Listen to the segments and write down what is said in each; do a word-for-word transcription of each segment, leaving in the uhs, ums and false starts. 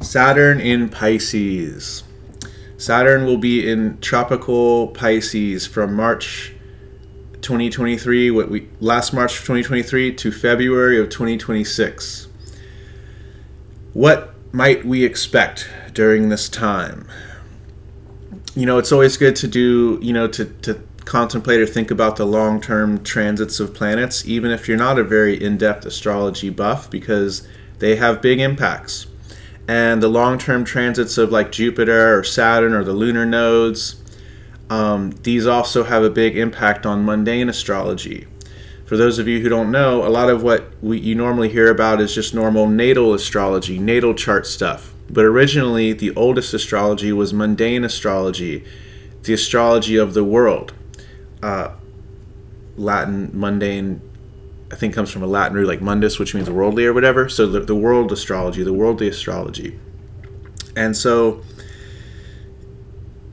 Saturn in Pisces. Saturn will be in tropical Pisces from March twenty twenty-three, what we last March twenty twenty-three to February of twenty twenty-six. What might we expect during this time? You know, it's always good to do, you know, to, to contemplate or think about the long-term transits of planets, even if you're not a very in-depth astrology buff, because they have big impacts. And the long-term transits of like Jupiter or Saturn or the lunar nodes, um, these also have a big impact on mundane astrology. For those of you who don't know, a lot of what we, you normally hear about is just normal natal astrology, natal chart stuff. But originally, the oldest astrology was mundane astrology, the astrology of the world. Uh, Latin mundane, I think, comes from a Latin root like mundus, which means worldly or whatever. So the, the world astrology, the worldly astrology. And so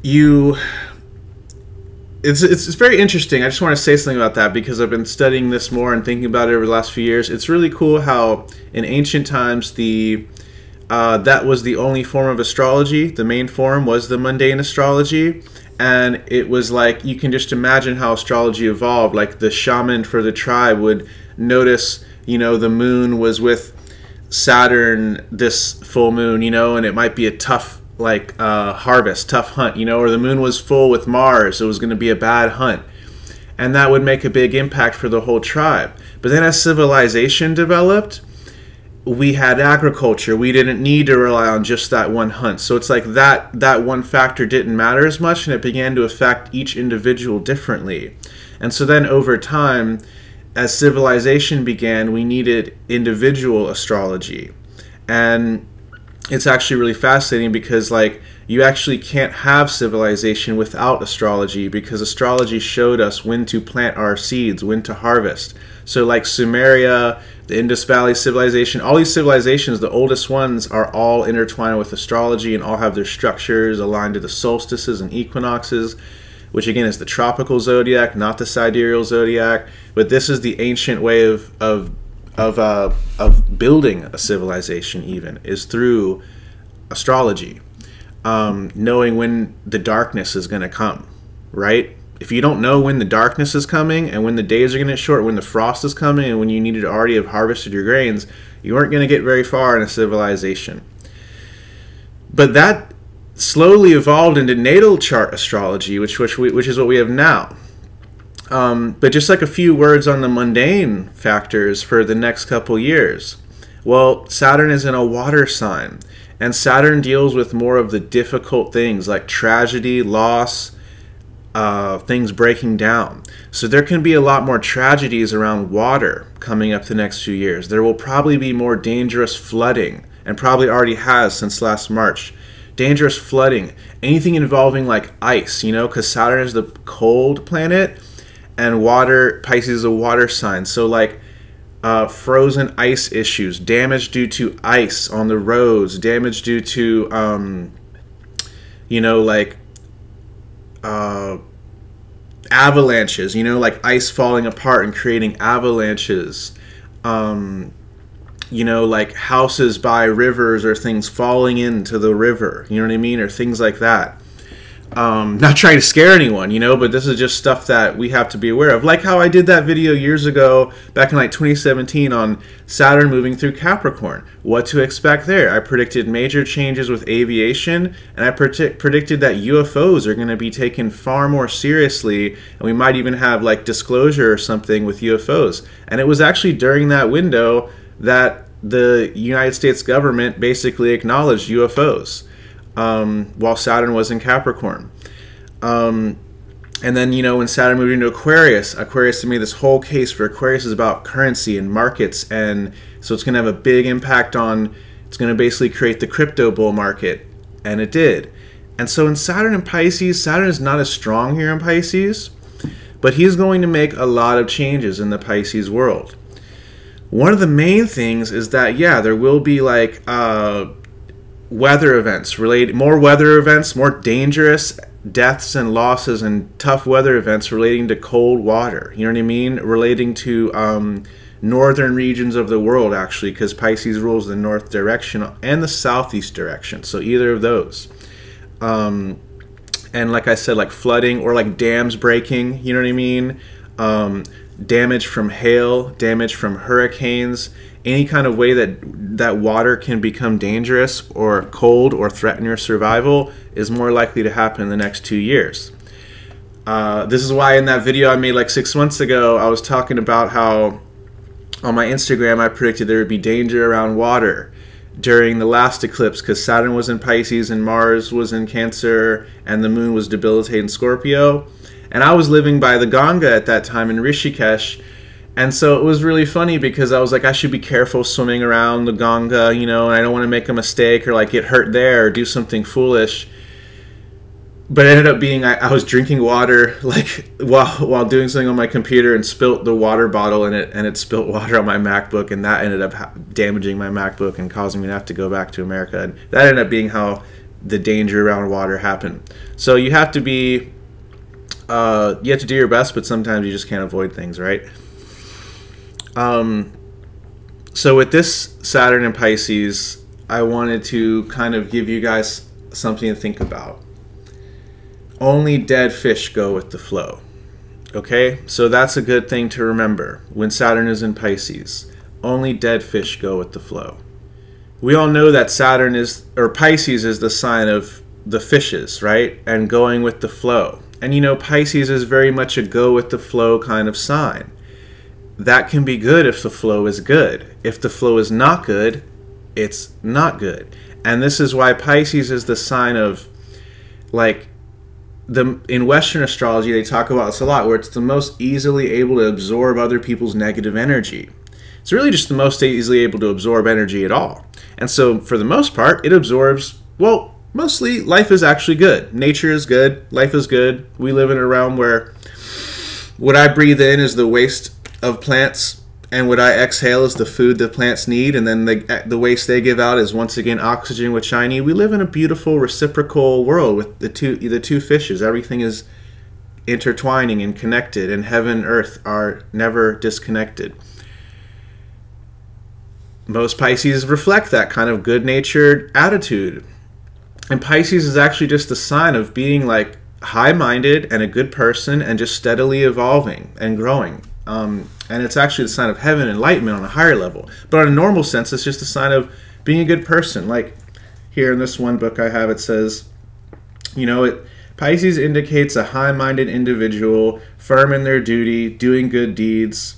you, it's, it's, it's very interesting. I just want to say something about that because I've been studying this more and thinking about it over the last few years. It's really cool how in ancient times, the uh, that was the only form of astrology. The main form was the mundane astrology. And it was like, you can just imagine how astrology evolved. Like the shaman for the tribe would notice, you know, the moon was with Saturn this full moon, you know, and it might be a tough, like, uh, harvest, tough hunt, you know, or the moon was full with Mars, so it was going to be a bad hunt. And that would make a big impact for the whole tribe. But then as civilization developed, we had agriculture. We didn't need to rely on just that one hunt. So it's like that that one factor didn't matter as much, and it began to affect each individual differently. And so then over time, as civilization began, we needed individual astrology. And it's actually really fascinating because, like, you actually can't have civilization without astrology, because astrology showed us when to plant our seeds, when to harvest. So like Sumeria, the Indus Valley civilization, all these civilizations, the oldest ones, are all intertwined with astrology and all have their structures aligned to the solstices and equinoxes, which again is the tropical zodiac, not the sidereal zodiac. But this is the ancient way of, of, of, uh, of building a civilization even, is through astrology. Um, knowing when the darkness is going to come, right? If you don't know when the darkness is coming and when the days are going to short, when the frost is coming and when you needed to already have harvested your grains, you aren't going to get very far in a civilization. But that slowly evolved into natal chart astrology, which, which, we, which is what we have now. Um, but just like a few words on the mundane factors for the next couple years. Well, Saturn is in a water sign. And Saturn deals with more of the difficult things like tragedy, loss, uh, things breaking down. So there can be a lot more tragedies around water coming up the next few years. There will probably be more dangerous flooding, and probably already has since last March. Dangerous flooding, anything involving like ice, you know, because Saturn is the cold planet and water, Pisces is a water sign. So like, Uh, frozen ice issues, damage due to ice on the roads, damage due to, um, you know, like uh, avalanches, you know, like ice falling apart and creating avalanches, um, you know, like houses by rivers or things falling into the river, you know what I mean, or things like that. Um, not trying to scare anyone, you know, but this is just stuff that we have to be aware of. Like how I did that video years ago, back in like twenty seventeen, on Saturn moving through Capricorn. What to expect there. I predicted major changes with aviation, and I predict predicted that U F Os are going to be taken far more seriously, and we might even have like disclosure or something with U F Os. And it was actually during that window that the United States government basically acknowledged U F Os. Um, while Saturn was in Capricorn. Um, and then, you know, when Saturn moved into Aquarius, Aquarius to me, this whole case for Aquarius is about currency and markets. And so it's going to have a big impact on, it's going to basically create the crypto bull market. And it did. And so in Saturn and Pisces, Saturn is not as strong here in Pisces, but he's going to make a lot of changes in the Pisces world. One of the main things is that, yeah, there will be like, uh, weather events, related more weather events, more dangerous deaths and losses and tough weather events relating to cold water, you know what I mean, relating to um, northern regions of the world, actually, because Pisces rules the north direction and the southeast direction, so either of those. Um, and like I said, like flooding or like dams breaking, you know what I mean? Um, damage from hail, damage from hurricanes, any kind of way that that water can become dangerous or cold or threaten your survival is more likely to happen in the next two years. Uh, this is why in that video I made like six months ago, I was talking about how on my Instagram I predicted there would be danger around water during the last eclipse because Saturn was in Pisces and Mars was in Cancer and the moon was debilitating Scorpio. And I was living by the Ganga at that time in Rishikesh. And so it was really funny because I was like, I should be careful swimming around the Ganga, you know, and I don't want to make a mistake or like get hurt there or do something foolish. But it ended up being I, I was drinking water like while while doing something on my computer and spilt the water bottle in it, and it spilt water on my MacBook, and that ended up ha damaging my MacBook and causing me to have to go back to America. And that ended up being how the danger around water happened. So you have to be, uh, you have to do your best, but sometimes you just can't avoid things, right? Um, so with this Saturn in Pisces, I wanted to kind of give you guys something to think about. Only dead fish go with the flow. Okay, so that's a good thing to remember when Saturn is in Pisces. Only dead fish go with the flow. We all know that Saturn is, or Pisces is the sign of the fishes, right? And going with the flow. And you know, Pisces is very much a go with the flow kind of sign. That can be good if the flow is good. If the flow is not good, it's not good. And this is why Pisces is the sign of, like, The, in Western astrology, they talk about this a lot, where it's the most easily able to absorb other people's negative energy. It's really just the most easily able to absorb energy at all. And so for the most part, it absorbs, well, mostly life is actually good. Nature is good. Life is good. We live in a realm where what I breathe in is the waste of plants, and what I exhale is the food that plants need, and then the, the waste they give out is once again oxygen, which I need. We live in a beautiful reciprocal world with the two, the two fishes. Everything is intertwining and connected, and heaven and earth are never disconnected. Most Pisces reflect that kind of good-natured attitude. And Pisces is actually just a sign of being like high-minded and a good person and just steadily evolving and growing. Um, and it's actually the sign of heaven, enlightenment on a higher level. But on a normal sense, it's just a sign of being a good person. Like here in this one book I have, it says, you know, it, Pisces indicates a high-minded individual, firm in their duty, doing good deeds,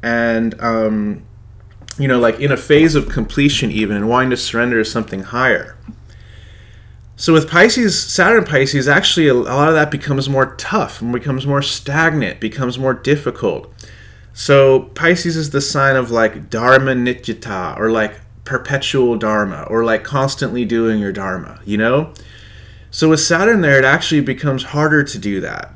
and, um, you know, like in a phase of completion even, and wanting to surrender to something higher. So with Pisces, Saturn Pisces, actually a lot of that becomes more tough and becomes more stagnant, becomes more difficult. So Pisces is the sign of like Dharma Nityata, or like perpetual Dharma, or like constantly doing your Dharma, you know? So with Saturn there, it actually becomes harder to do that.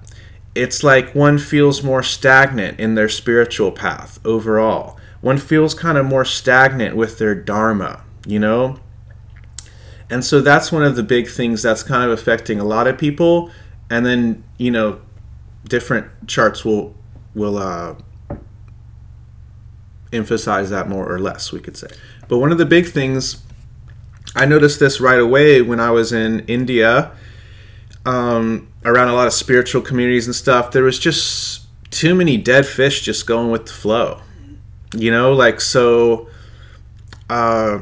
It's like one feels more stagnant in their spiritual path overall. One feels kind of more stagnant with their Dharma, you know? And so that's one of the big things that's kind of affecting a lot of people. And then, you know, different charts will will uh, emphasize that more or less, we could say. But one of the big things, I noticed this right away when I was in India, um, around a lot of spiritual communities and stuff, there was just too many dead fish just going with the flow. You know, like, so... Uh,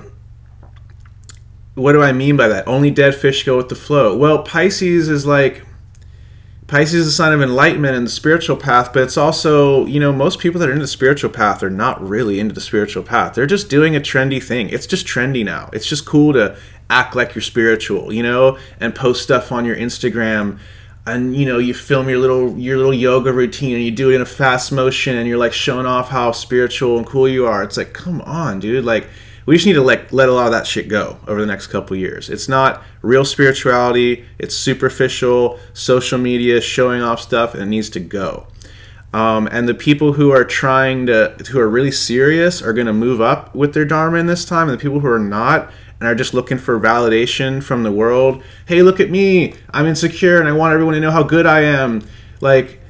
what do I mean by that? Only dead fish go with the flow. Well, Pisces is like, Pisces is a sign of enlightenment in the spiritual path, but it's also, you know, most people that are into the spiritual path are not really into the spiritual path. They're just doing a trendy thing. It's just trendy now. It's just cool to act like you're spiritual, you know, and post stuff on your Instagram, and, you know, you film your little, your little yoga routine, and you do it in a fast motion, and you're like showing off how spiritual and cool you are. It's like, come on, dude. Like, we just need to let, let a lot of that shit go over the next couple years. It's not real spirituality. It's superficial, social media, showing off stuff, and it needs to go. Um, and the people who are trying to, who are really serious are going to move up with their Dharma in this time. And the people who are not and are just looking for validation from the world, hey, look at me. I'm insecure and I want everyone to know how good I am. Like,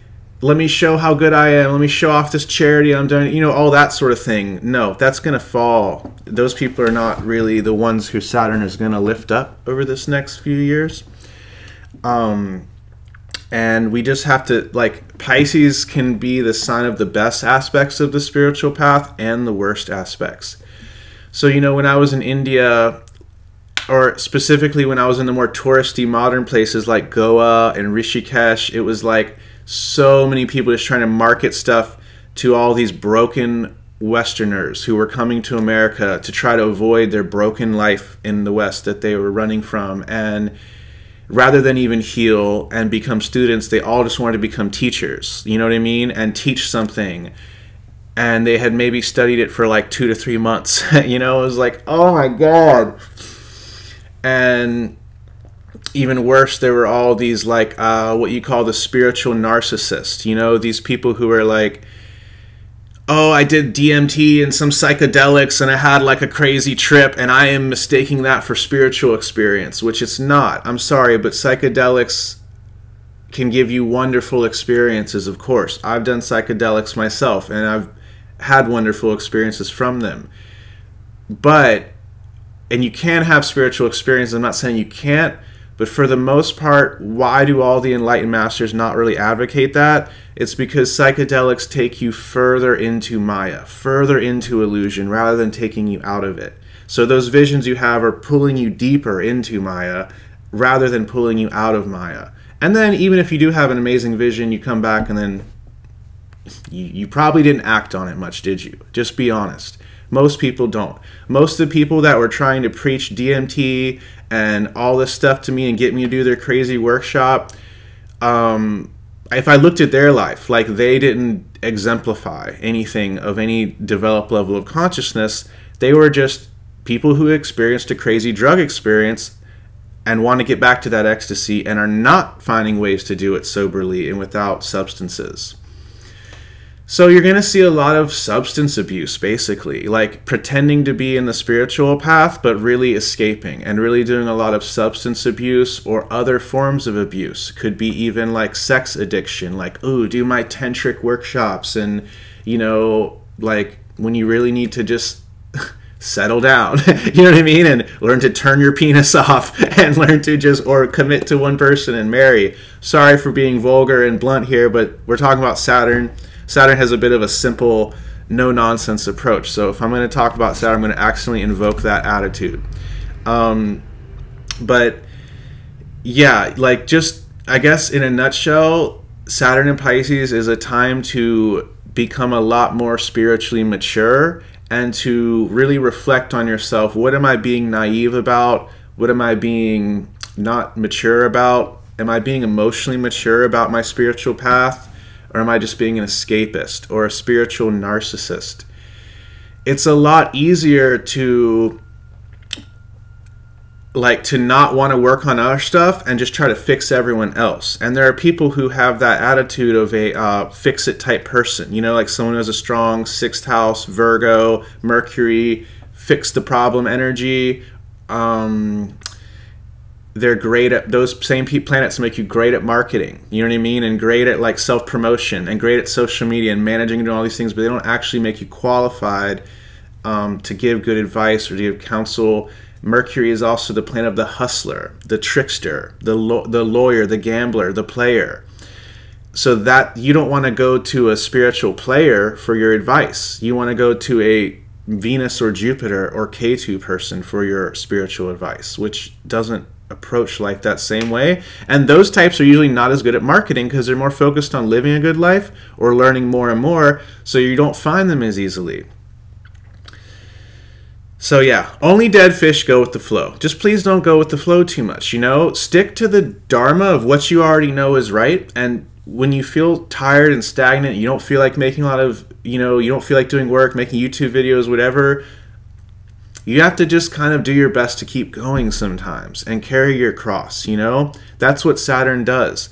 let me show how good I am, let me show off this charity I'm doing, you know, all that sort of thing. No, that's going to fall. Those people are not really the ones who Saturn is going to lift up over this next few years. Um, and we just have to, like, Pisces can be the sign of the best aspects of the spiritual path and the worst aspects. So, you know, when I was in India, or specifically when I was in the more touristy modern places like Goa and Rishikesh, it was like so many people just trying to market stuff to all these broken Westerners who were coming to America to try to avoid their broken life in the West that they were running from. And rather than even heal and become students, they all just wanted to become teachers, you know what I mean, and teach something. And they had maybe studied it for like two to three months. You know, it was like, oh my God. And even worse, there were all these like uh, what you call the spiritual narcissists. You know, these people who are like, oh, I did D M T and some psychedelics and I had like a crazy trip and I am mistaking that for spiritual experience, which it's not. I'm sorry, but psychedelics can give you wonderful experiences, of course. I've done psychedelics myself and I've had wonderful experiences from them. But... and you can have spiritual experience. I'm not saying you can't, but for the most part, why do all the enlightened masters not really advocate that? It's because psychedelics take you further into Maya, further into illusion, rather than taking you out of it. So those visions you have are pulling you deeper into Maya, rather than pulling you out of Maya. And then even if you do have an amazing vision, you come back and then you, you probably didn't act on it much, did you? Just be honest. Most people don't. Most of the people that were trying to preach D M T and all this stuff to me and get me to do their crazy workshop, um, if I looked at their life, like they didn't exemplify anything of any developed level of consciousness. They were just people who experienced a crazy drug experience and want to get back to that ecstasy and are not finding ways to do it soberly and without substances. So you're going to see a lot of substance abuse, basically, like pretending to be in the spiritual path, but really escaping and really doing a lot of substance abuse or other forms of abuse. Could be even like sex addiction, like, ooh, do my tantric workshops. And, you know, like when you really need to just settle down, you know what I mean? And learn to turn your penis off and learn to just, or commit to one person and marry. Sorry for being vulgar and blunt here, but we're talking about Saturn. Saturn has a bit of a simple, no-nonsense approach. So if I'm going to talk about Saturn, I'm going to accidentally invoke that attitude. Um, but, yeah, like just, I guess in a nutshell, Saturn in Pisces is a time to become a lot more spiritually mature and to really reflect on yourself. What am I being naive about? What am I being not mature about? Am I being emotionally mature about my spiritual path? Or am I just being an escapist or a spiritual narcissist? It's a lot easier to like to not want to work on our stuff and just try to fix everyone else. And there are people who have that attitude of a uh, fix-it type person. You know, like someone who has a strong sixth house, Virgo, Mercury, fix the problem energy. Um, They're great at, those same planets make you great at marketing, you know what I mean? And great at like self-promotion and great at social media and managing and doing all these things, but they don't actually make you qualified um, to give good advice or to give counsel. Mercury is also the planet of the hustler, the trickster, the, lo the lawyer, the gambler, the player. So that you don't want to go to a spiritual player for your advice. You want to go to a Venus or Jupiter or K two person for your spiritual advice, which doesn't approach life that same way. And those types are usually not as good at marketing because they're more focused on living a good life or learning more and more, so you don't find them as easily. So yeah, only dead fish go with the flow. Just please don't go with the flow too much, you know? Stick to the Dharma of what you already know is right, and when you feel tired and stagnant, you don't feel like making a lot of, you know, you don't feel like doing work, making YouTube videos, whatever, you have to just kind of do your best to keep going sometimes and carry your cross, you know? That's what Saturn does.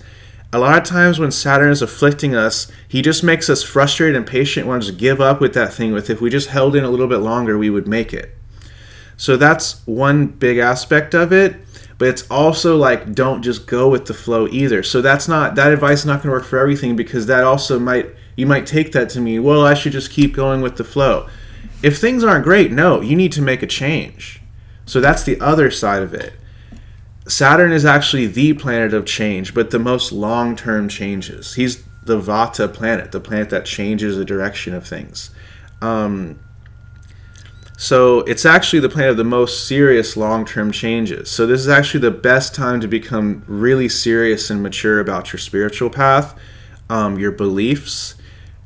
A lot of times when Saturn is afflicting us, he just makes us frustrated and patient, wants to give up with that thing. With if we just held in a little bit longer, we would make it. So that's one big aspect of it. But it's also like, don't just go with the flow either. So that's not, that advice is not going to work for everything, because that also might, you might take that to mean, well, I should just keep going with the flow. If things aren't great, no, you need to make a change. So that's the other side of it. Saturn is actually the planet of change, but the most long-term changes. He's the Vata planet, the planet that changes the direction of things. Um, so it's actually the planet of the most serious long-term changes. So this is actually the best time to become really serious and mature about your spiritual path, um, your beliefs,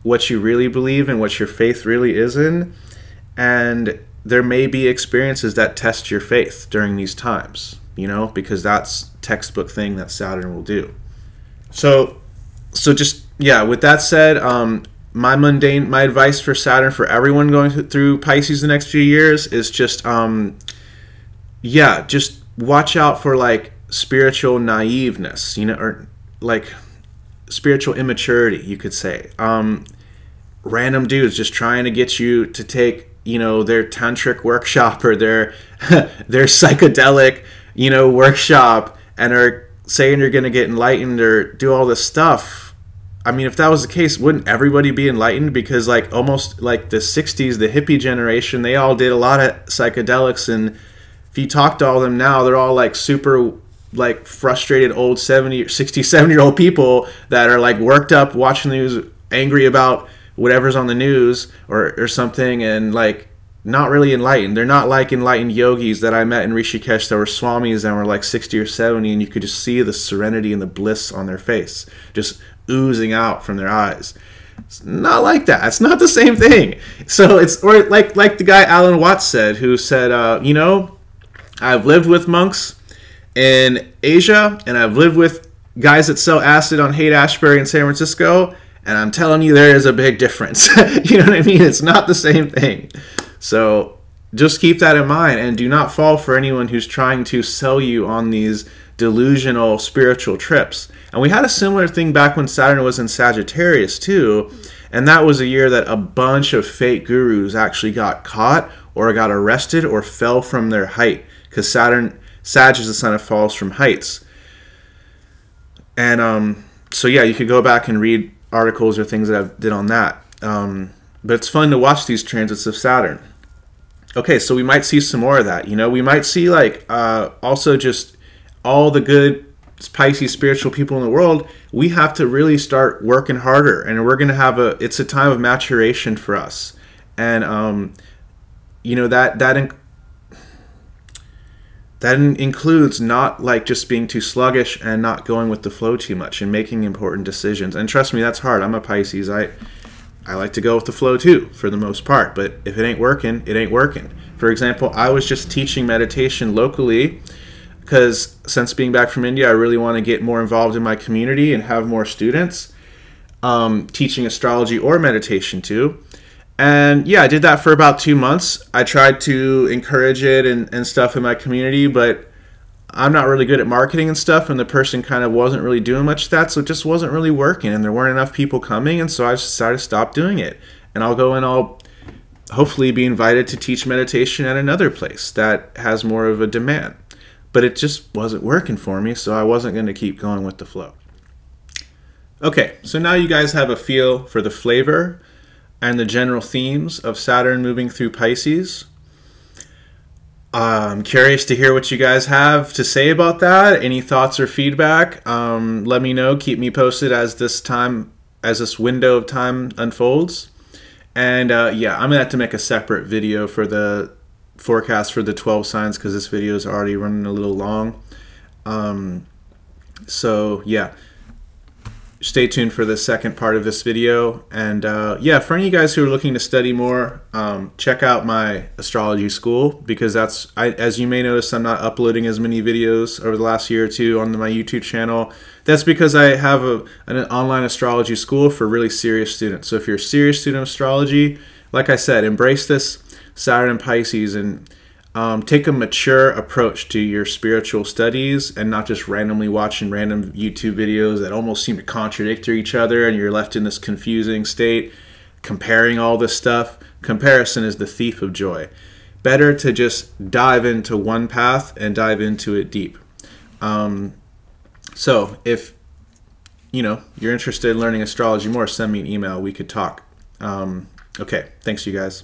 what you really believe and what your faith really is in. And there may be experiences that test your faith during these times, you know, because that's textbook thing that Saturn will do. So, so just, yeah, with that said, um, my mundane, my advice for Saturn for everyone going through Pisces the next few years is just, um, yeah, just watch out for like spiritual naiveness, you know, or like spiritual immaturity, you could say. Um, random dudes just trying to get you to take, you know, their tantric workshop or their, their psychedelic, you know, workshop, and are saying you're going to get enlightened or do all this stuff. I mean, if that was the case, wouldn't everybody be enlightened? Because like almost like the sixties, the hippie generation, they all did a lot of psychedelics. And if you talk to all of them now, they're all like super like frustrated old seventy, sixty, seventy year old people that are like worked up, watching the news, angry about whatever's on the news or, or something, and like not really enlightened. They're not like enlightened yogis that I met in Rishikesh that were swamis and were like sixty or seventy, and you could just see the serenity and the bliss on their face, just oozing out from their eyes. It's not like that. It's not the same thing. So it's, or like, like the guy Alan Watts said, who said, uh, you know, I've lived with monks in Asia, and I've lived with guys that sell acid on Haight-Ashbury in San Francisco, and I'm telling you, there is a big difference. You know what I mean? It's not the same thing. So just keep that in mind, and do not fall for anyone who's trying to sell you on these delusional spiritual trips. And we had a similar thing back when Saturn was in Sagittarius too, and that was a year that a bunch of fake gurus actually got caught or got arrested or fell from their height, because Saturn, Sag is the sign that falls from heights. And um, so yeah, you could go back and read articles or things that I did on that. Um, but it's fun to watch these transits of Saturn. Okay, so we might see some more of that. You know, we might see like uh, also just all the good Pisces spiritual people in the world. We have to really start working harder, and we're going to have a, it's a time of maturation for us. And, um, you know, that, that, in, that in, includes not like just being too sluggish and not going with the flow too much and making important decisions. And trust me, that's hard. I'm a Pisces. I, I like to go with the flow too, for the most part, but if it ain't working, it ain't working. For example, I was just teaching meditation locally, because since being back from India, I really want to get more involved in my community and have more students um, teaching astrology or meditation too. And yeah, I did that for about two months. I tried to encourage it and, and stuff in my community, but I'm not really good at marketing and stuff, and the person kind of wasn't really doing much of that, so it just wasn't really working, and there weren't enough people coming, and so I just decided to stop doing it. And I'll go and I'll hopefully be invited to teach meditation at another place that has more of a demand. But it just wasn't working for me, so I wasn't going to keep going with the flow. Okay, so now you guys have a feel for the flavor and the general themes of Saturn moving through Pisces. I'm curious to hear what you guys have to say about that. Any thoughts or feedback? Um, let me know. Keep me posted as this time, as this window of time unfolds. And uh, yeah, I'm gonna have to make a separate video for the forecast for the twelve signs, because this video is already running a little long. Um, so yeah, stay tuned for the second part of this video. And uh, yeah, for any of you guys who are looking to study more, um, check out my astrology school, because that's, I, as you may notice, I'm not uploading as many videos over the last year or two on my YouTube channel. That's because I have a, an online astrology school for really serious students. So if you're a serious student of astrology, like I said, embrace this Saturn and Pisces, and um, take a mature approach to your spiritual studies, and not just randomly watching random YouTube videos that almost seem to contradict each other, and you're left in this confusing state, comparing all this stuff. Comparison is the thief of joy. Better to just dive into one path and dive into it deep. Um, so if, you know, you're interested in learning astrology more, send me an email. We could talk. Um, okay. Thanks, you guys.